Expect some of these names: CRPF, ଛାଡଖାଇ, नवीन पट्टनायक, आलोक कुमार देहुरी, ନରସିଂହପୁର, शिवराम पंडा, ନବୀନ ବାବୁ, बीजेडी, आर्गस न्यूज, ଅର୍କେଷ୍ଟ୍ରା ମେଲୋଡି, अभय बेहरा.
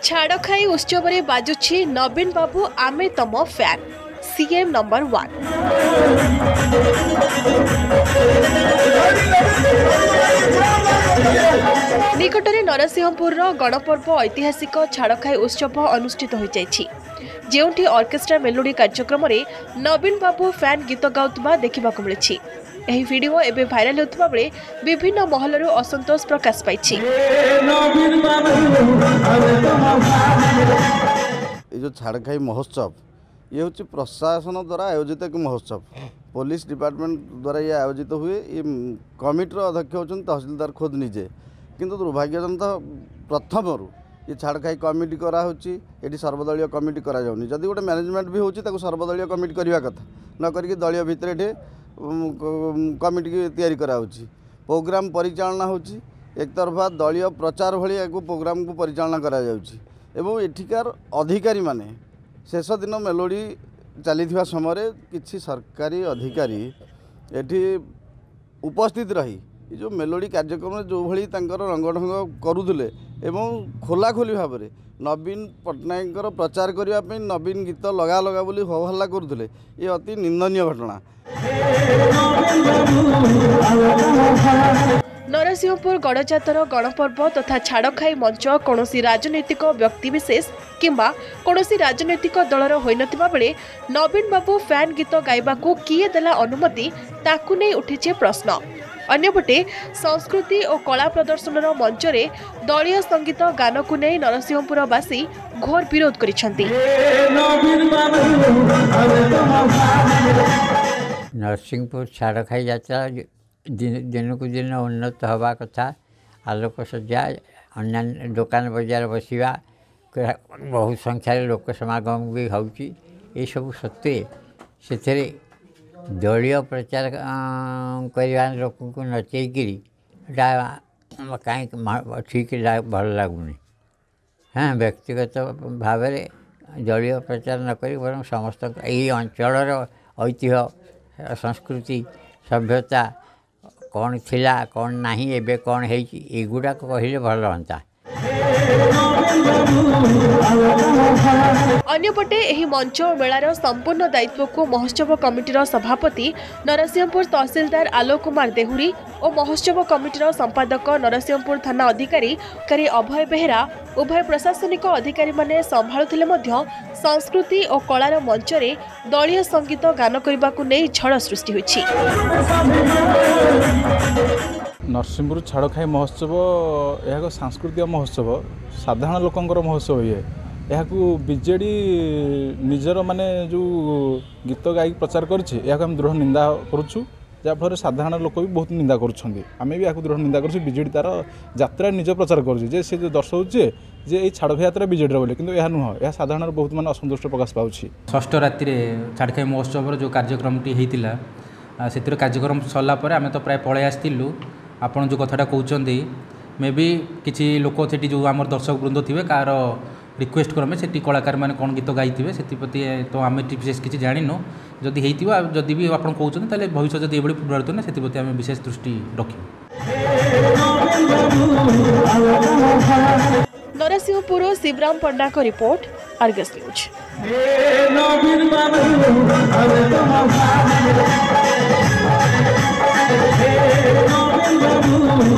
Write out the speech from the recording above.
छाड़खाई उत्सव रे बाजुछि नवीन बाबू आमे तम फैन सीएम नंबर 1। निकटरे नरसिंहपुर गणपर्व ऐतिहासिक छाड़खाई उत्सव अनुष्ठित हो जाइछि, जेउठी ऑर्केस्ट्रा मेलोडी कार्यक्रम रे नवीन बाबू फैन गीत गाउतबा देखा मिली। यह वीडियो एबे भाइराल होता बेले विभिन्न महलरू असंतोष प्रकाश पाई। जो छाड़खाई महोत्सव ये हूँ प्रशासन द्वारा आयोजित एक महोत्सव, पुलिस डिपार्टमेंट द्वारा ये आयोजित हुए। ये कमिटर अध्यक्ष होचन तहसीलदार खुद निजे, किंतु दुर्भाग्यजनता प्रथम रु ये छाड़खाई कमिटी कराऊँगी, सर्वदलीय कमिटी करा जाउनी। जदि गोटे मैनेजमेंट भी होती सर्वदलीय कमिटी करवा कथा न करी दलीय भितर कमिटी तैयारी कराउची। प्रोग्राम परिचालना होची एक तरफा दलीय प्रचार भली एक प्रोग्राम को परिचालना करा जाउची। एवं एठिकार अधिकारी माने शेष दिन मेलोडी चली समय किसी सरकारी अधिकारी एठी उपस्थित रही जो मेलोडी कार्यक्रम जो भली रंगढंग करुले एवं खोलाखोली भाव में नवीन पट्टनायक प्रचार करने नवीन गीत लगा लगा बोली हल्ला करुले, ये अति निंदनीय घटना। नरसिंहपुर गणजातर गणपर्व तथा छाड़खाई मंच कौनसी राजनैतिक व्यक्तिविशेष किंबा कौनसी राजनैतिक दलर हो नथिबा बेले नवीन बाबू फैन गीत गायबा को किए देला अनुमति, ताकू नै उठिछे प्रश्न। अन्यपटे संस्कृति और कला प्रदर्शनर मंच रे दलीय संगीत गान को नहीं नरसिंहपुरवासी घोर विरोध करिसेंती। नरसिंहपुर छाड़खाई यात्रा दिन को दिन उन्नत हवा कथा, आलोक सज्जा अन्य दुकान बजार बसवा बहुत संख्यार लोक समागम भी होउची। ए सब सत्वे से दलीय प्रचार करवा लोक नचेकरी कहीं ठीक भल लगुनि। हाँ, व्यक्तिगत भाव में दलीय प्रचार नक बर समस्त यंचल ऐतिह्य संस्कृति सभ्यता कौन थिला कौन नहीं एबे कौन है युवा कहले भल हंता। अन्यपटे एही मंच और मेलार संपूर्ण दायित्व को महोत्सव कमिटीर सभापति नरसिंहपुर तहसीलदार आलोक कुमार देहुरी और महोत्सव कमिटीर संपादक नरसिंहपुर थाना अधिकारी अभय बेहरा उभय प्रशासनिक अधिकारी माने संभाळुथिले मध्य संस्कृति और कलार मंच रे दलीय संगीत गान करबा को नै झड़ सृष्टि होछि। नरसिंहपुर छाड़खाई महोत्सव यह सांस्कृतिक महोत्सव साधारण लोकंर महोत्सव ये यह बीजेडी निजर माने जो गीत गायक प्रचार करछे दृढ़ निंदा करुछु, जाफर साधारण लोक भी बहुत निंदा करुछंदी। आमे भी यह दृढ़ निंदा करुछु। बीजेडी तार यात्रा निज प्रचार करुछु जे से दर्शाउछे जे ए छाड़खाई यात्रा बीजेडी बोले, किंतु यह नुह यह साधारण बहुत माने असंतुष्ट प्रकाश पाउछि। षष्ठ रात्रि छाड़खाई महोत्सव जो कार्यक्रम होता से कार्यक्रम सरलापर आम तो प्राय पलै आसलु। आपण जो कथाटा कहते मे भी किसी लोक से जो आम दर्शक वृंद थे कार रिक्वेस्ट क्रमे से कलाकार मैंने कौन गीत गाई थे से तो आम विशेष किसी जाणीनु। जदि होता जदि भी आप कहते हैं भविष्य जब ये पुनरावृत्त ना से आम विशेष दृष्टि रखू। नरसिंहपुर शिवराम पंडा को रिपोर्ट, आर्गस न्यूज।